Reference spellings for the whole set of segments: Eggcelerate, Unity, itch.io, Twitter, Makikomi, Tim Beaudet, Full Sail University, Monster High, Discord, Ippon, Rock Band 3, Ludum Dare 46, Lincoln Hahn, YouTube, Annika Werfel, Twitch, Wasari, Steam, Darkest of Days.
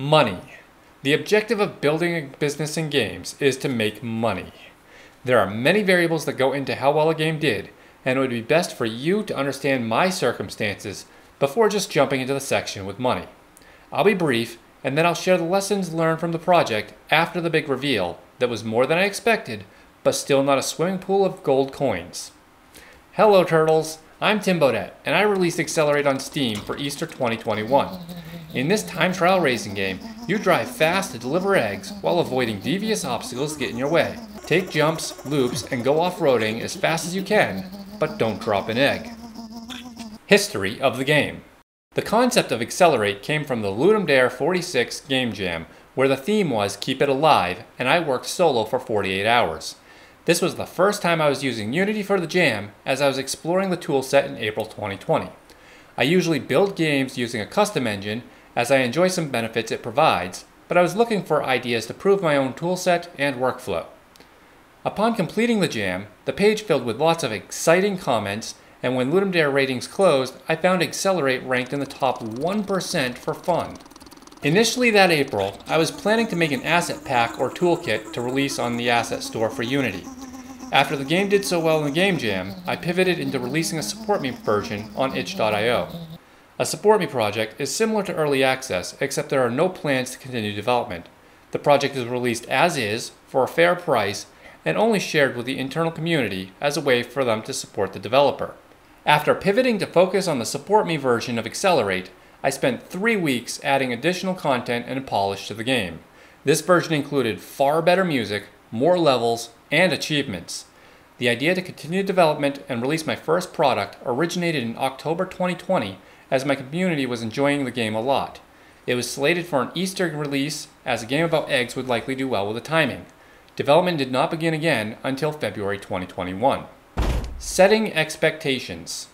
Money. The objective of building a business in games is to make money. There are many variables that go into how well a game did, and it would be best for you to understand my circumstances before just jumping into the section with money. I'll be brief, and then I'll share the lessons learned from the project after the big reveal that was more than I expected, but still not a swimming pool of gold coins. Hello Turtles, I'm Tim Beaudet, and I released Eggcelerate on Steam for Easter 2021. In this time trial racing game, you drive fast to deliver eggs while avoiding devious obstacles that get in your way. Take jumps, loops, and go off-roading as fast as you can, but don't drop an egg. History of the game. The concept of Eggcelerate came from the Ludum Dare 46 game jam, where the theme was Keep It Alive, and I worked solo for 48 hours. This was the first time I was using Unity for the jam, as I was exploring the toolset in April 2020. I usually build games using a custom engine, as I enjoy some benefits it provides, but I was looking for ideas to prove my own toolset and workflow. Upon completing the jam, the page filled with lots of exciting comments, and when Ludum Dare ratings closed, I found Eggcelerate ranked in the top 1% for fun. Initially that April, I was planning to make an asset pack or toolkit to release on the asset store for Unity. After the game did so well in the game jam, I pivoted into releasing a Support Me version on itch.io. A Support Me project is similar to Early Access, except there are no plans to continue development. The project is released as is, for a fair price, and only shared with the internal community as a way for them to support the developer. After pivoting to focus on the Support Me version of Eggcelerate, I spent 3 weeks adding additional content and polish to the game. This version included far better music, more levels, and achievements. The idea to continue development and release my first product originated in October 2020, as my community was enjoying the game a lot. It was slated for an Easter release, as a game about eggs would likely do well with the timing. Development did not begin again until February 2021. Setting expectations.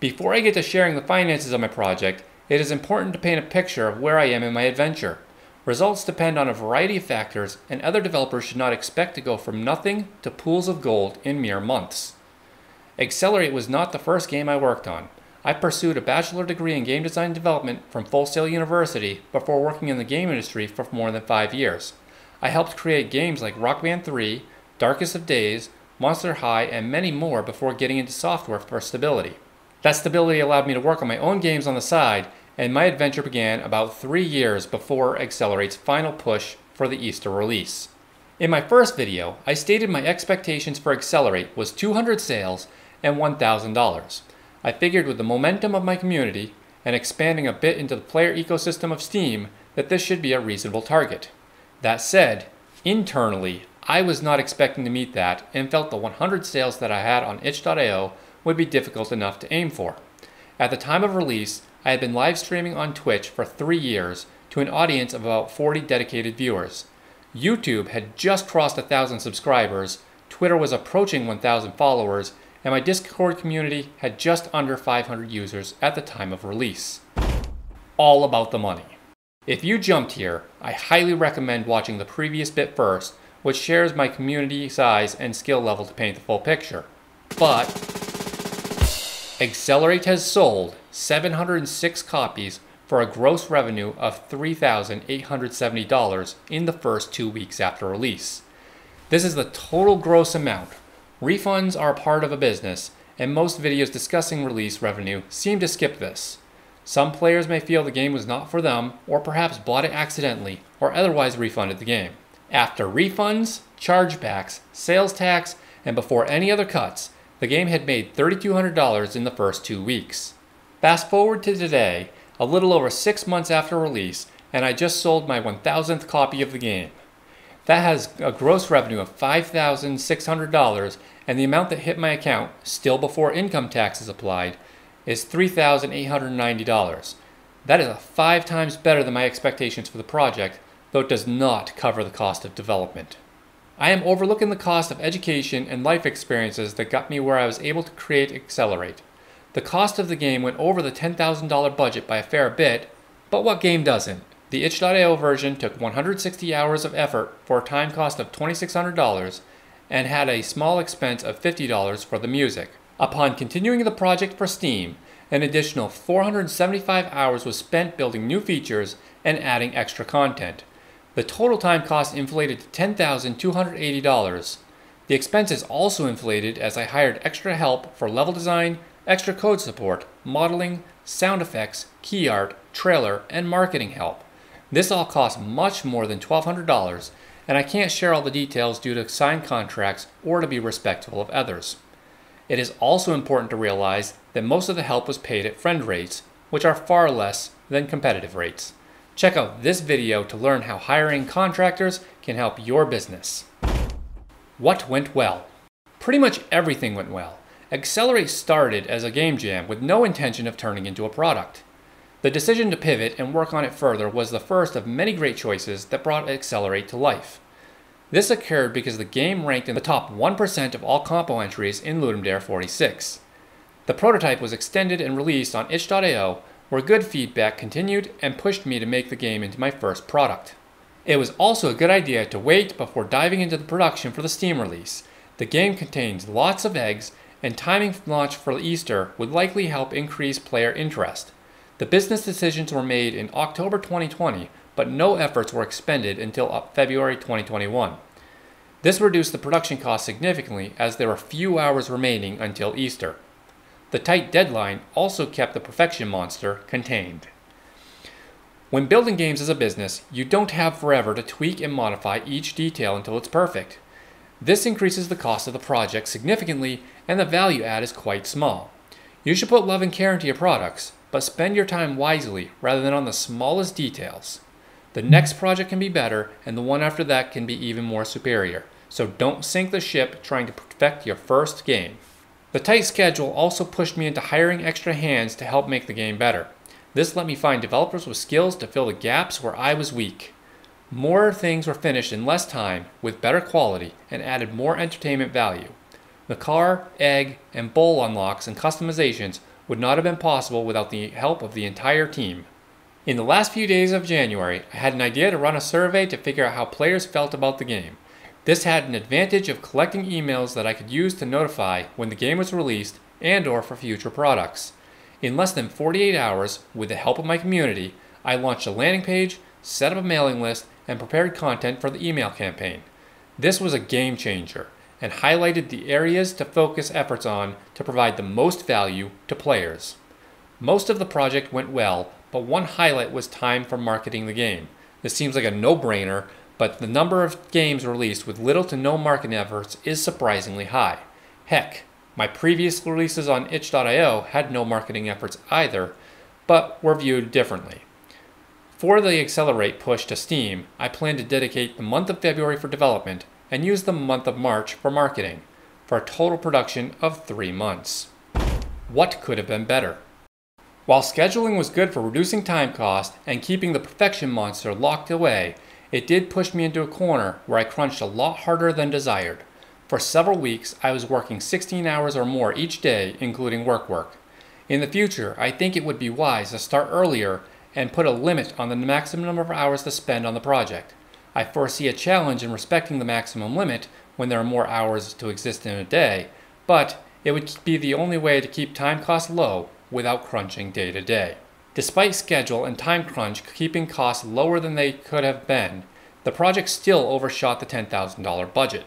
Before I get to sharing the finances of my project, it is important to paint a picture of where I am in my adventure. Results depend on a variety of factors, and other developers should not expect to go from nothing to pools of gold in mere months. Eggcelerate was not the first game I worked on. I pursued a bachelor's degree in game design development from Full Sail University before working in the game industry for more than 5 years. I helped create games like Rock Band 3, Darkest of Days, Monster High, and many more before getting into software for stability. That stability allowed me to work on my own games on the side, and my adventure began about 3 years before Eggcelerate's final push for the Easter release. In my first video, I stated my expectations for Eggcelerate was 200 sales and $1,000. I figured with the momentum of my community and expanding a bit into the player ecosystem of Steam that this should be a reasonable target. That said, internally, I was not expecting to meet that and felt the 100 sales that I had on itch.io would be difficult enough to aim for. At the time of release, I had been live streaming on Twitch for 3 years to an audience of about 40 dedicated viewers. YouTube had just crossed 1,000 subscribers, Twitter was approaching 1,000 followers, and my Discord community had just under 500 users at the time of release. All about the money. If you jumped here, I highly recommend watching the previous bit first, which shares my community size and skill level to paint the full picture. But Eggcelerate has sold 706 copies for a gross revenue of $3,870 in the first 2 weeks after release. This is the total gross amount. Refunds are part of a business, and most videos discussing release revenue seem to skip this. Some players may feel the game was not for them, or perhaps bought it accidentally, or otherwise refunded the game. After refunds, chargebacks, sales tax, and before any other cuts, the game had made $3,200 in the first 2 weeks. Fast forward to today, a little over 6 months after release, and I just sold my 1,000th copy of the game. That has a gross revenue of $5,600, and the amount that hit my account, still before income tax is applied, is $3,890. That is 5 times better than my expectations for the project, though it does not cover the cost of development. I am overlooking the cost of education and life experiences that got me where I was able to create Eggcelerate. The cost of the game went over the $10,000 budget by a fair bit, but what game doesn't? The itch.io version took 160 hours of effort for a time cost of $2,600 and had a small expense of $50 for the music. Upon continuing the project for Steam, an additional 475 hours was spent building new features and adding extra content. The total time cost inflated to $10,280. The expenses also inflated as I hired extra help for level design, extra code support, modeling, sound effects, key art, trailer, and marketing help. This all cost much more than $1,200, and I can't share all the details due to signed contracts or to be respectful of others. It is also important to realize that most of the help was paid at friend rates, which are far less than competitive rates. Check out this video to learn how hiring contractors can help your business. What went well? Pretty much everything went well. Eggcelerate started as a game jam with no intention of turning into a product. The decision to pivot and work on it further was the first of many great choices that brought Eggcelerate to life. This occurred because the game ranked in the top 1% of all compo entries in Ludum Dare 46. The prototype was extended and released on itch.io, where good feedback continued and pushed me to make the game into my first product. It was also a good idea to wait before diving into the production for the Steam release. The game contains lots of eggs, and timing launch for Easter would likely help increase player interest. The business decisions were made in October 2020, but no efforts were expended until February 2021. This reduced the production cost significantly as there were few hours remaining until Easter. The tight deadline also kept the perfection monster contained. When building games as a business, you don't have forever to tweak and modify each detail until it's perfect. This increases the cost of the project significantly, and the value add is quite small. You should put love and care into your products, but spend your time wisely rather than on the smallest details. The next project can be better, and the one after that can be even more superior. So don't sink the ship trying to perfect your first game. The tight schedule also pushed me into hiring extra hands to help make the game better. This let me find developers with skills to fill the gaps where I was weak. More things were finished in less time with better quality and added more entertainment value. The car, egg, and bowl unlocks and customizations would not have been possible without the help of the entire team. In the last few days of January, I had an idea to run a survey to figure out how players felt about the game. This had an advantage of collecting emails that I could use to notify when the game was released and/or for future products. In less than 48 hours, with the help of my community, I launched a landing page, set up a mailing list, and prepared content for the email campaign. This was a game changer and highlighted the areas to focus efforts on to provide the most value to players. Most of the project went well, but one highlight was time for marketing the game. This seems like a no-brainer, but the number of games released with little to no marketing efforts is surprisingly high. Heck, my previous releases on itch.io had no marketing efforts either, but were viewed differently. For the Eggcelerate push to Steam, I plan to dedicate the month of February for development and use the month of March for marketing, for a total production of 3 months. What could have been better? While scheduling was good for reducing time cost and keeping the perfection monster locked away, it did push me into a corner where I crunched a lot harder than desired. For several weeks, I was working 16 hours or more each day, including work. In the future, I think it would be wise to start earlier and put a limit on the maximum number of hours to spend on the project. I foresee a challenge in respecting the maximum limit when there are more hours to exist in a day, but it would be the only way to keep time costs low without crunching day to day. Despite schedule and time crunch keeping costs lower than they could have been, the project still overshot the $10,000 budget.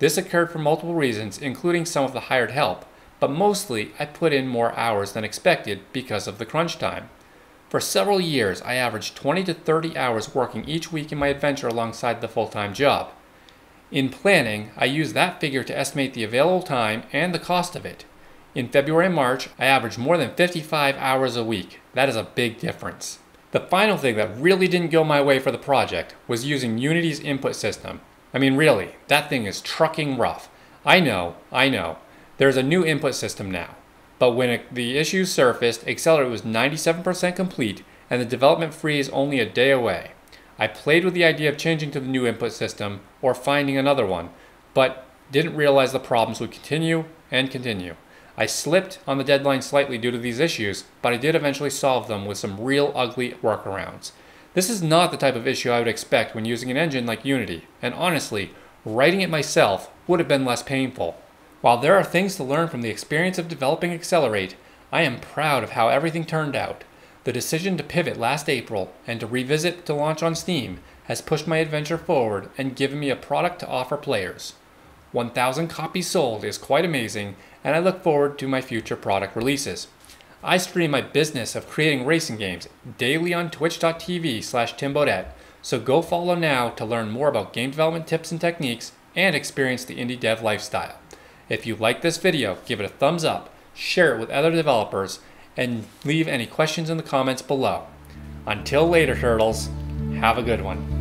This occurred for multiple reasons, including some of the hired help, but mostly I put in more hours than expected because of the crunch time. For several years, I averaged 20 to 30 hours working each week in my adventure alongside the full-time job. In planning, I used that figure to estimate the available time and the cost of it. In February and March, I averaged more than 55 hours a week. That is a big difference. The final thing that really didn't go my way for the project was using Unity's input system. I mean, really, that thing is trucking rough. I know. There's a new input system now. But when the issues surfaced, Eggcelerate was 97% complete and the development freeze only a day away. I played with the idea of changing to the new input system or finding another one, but didn't realize the problems would continue and continue. I slipped on the deadline slightly due to these issues, but I did eventually solve them with some real ugly workarounds. This is not the type of issue I would expect when using an engine like Unity, and honestly, writing it myself would have been less painful. While there are things to learn from the experience of developing Eggcelerate, I am proud of how everything turned out. The decision to pivot last April and to revisit to launch on Steam has pushed my adventure forward and given me a product to offer players. 1,000 copies sold is quite amazing, and I look forward to my future product releases. I stream my business of creating racing games daily on twitch.tv/Tim Beaudet, so go follow now to learn more about game development tips and techniques and experience the indie dev lifestyle. If you like this video, give it a thumbs up, share it with other developers, and leave any questions in the comments below. Until later, Turtles, have a good one.